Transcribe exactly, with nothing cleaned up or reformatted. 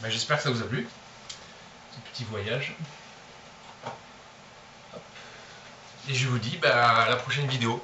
Ben, j'espère que ça vous a plu, ce petit voyage. Hop. Et je vous dis ben, à la prochaine vidéo.